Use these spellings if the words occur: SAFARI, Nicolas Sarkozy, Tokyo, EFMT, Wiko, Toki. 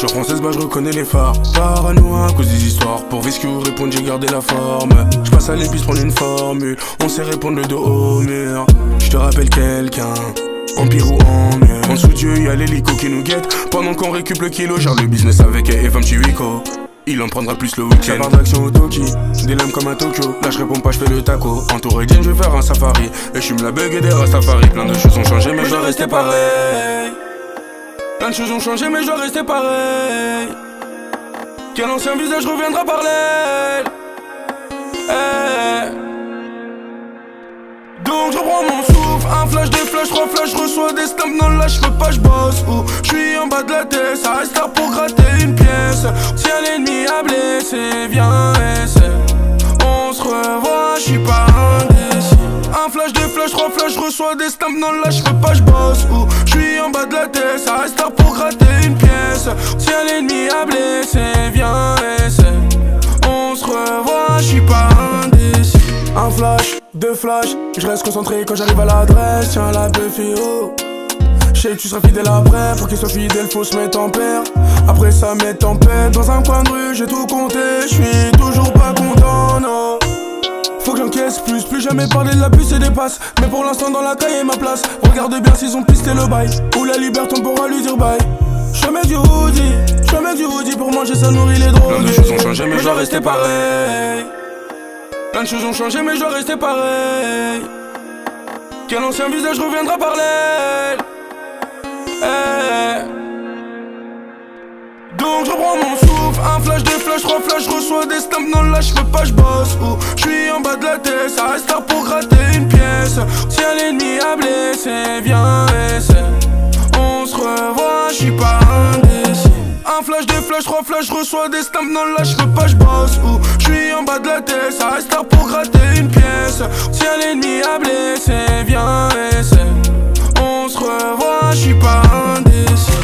voiture française, bah je reconnais les phares. Parano à cause des histoires, pour visqueux répondre j'ai gardé la forme. Je passe à l'épice prendre une formule, on sait répondre le dos au mur. Je te rappelle quelqu'un, empire ou en mur. En dessous Dieu y'a l'hélico qui nous guette, pendant qu'on récup le kilo. Genre le business avec EFMT Wiko, il en prendra plus le week-end. J'avais d'action au Toki, des lames comme à Tokyo. Là je réponds pas, je fais le taco. Entouré d'une, je vais faire un safari. Et je fume la bug et des rastafari. Plein de choses ont changé mais je dois rester pareil. Plein de choses ont changé mais je dois rester pareil. Quel ancien visage reviendra par l'aile, hey. Donc je reprends mon souffle. Un flash, des flashs, trois flashs, je reçois des stamps. Non là je peux pas, je bosse. Ou je suis en bas de la tête, ça reste là pour gratter une pièce. Tiens l'ennemi à blesser, viens essaie. On se revoit, je suis pas indécis. Un flash, des flashs, trois flashs, je reçois des stamps. Non là je peux pas, je bosse. Ou je suis en bas de la tête, ça reste là pour gratter une pièce. Tiens l'ennemi à blesser, viens essaie. On se revoit, je suis pas indécis. Un flash, deux flashs, je reste concentré quand j'arrive à l'adresse. Tiens la buffy, oh. Je sais que tu seras fidèle après. Pour qu'il soit fidèle faut se mettre en paire. Après ça met en paix. Dans un coin de rue j'ai tout compté. Je suis toujours pas content, non. Faut que j'encaisse plus, plus jamais parler de la puce et des passes. Mais pour l'instant dans la caille et ma place. Regarde bien s'ils ont pisté le bail. Ou la liberté on pourra lui dire bye. J'mets du hoodie pour manger ça nourrit les drogues. Plein de choses ont changé mais je dois rester pareil. Plein de choses ont changé mais je dois rester pareil. Quel ancien visage reviendra par l'aile, hey. Donc je reprends mon souffle. Un flash, deux flashs, trois flashs, je reçois des stamps. Non là je peux pas, je bosse. Ou je suis en bas de la tête, ça reste là pour gratter une pièce. Tiens l'ennemi à blesser, viens essaie. On se revoit, je suis pas indécis. Un flash, deux flashs, trois flashs, je reçois des stamps. Non là je peux pas, je bosse. Ou je suis en bas de la tête, ça reste là pour gratter une pièce. Tiens l'ennemi à blesser, viens essaie. On se revoit, je suis pas indécis.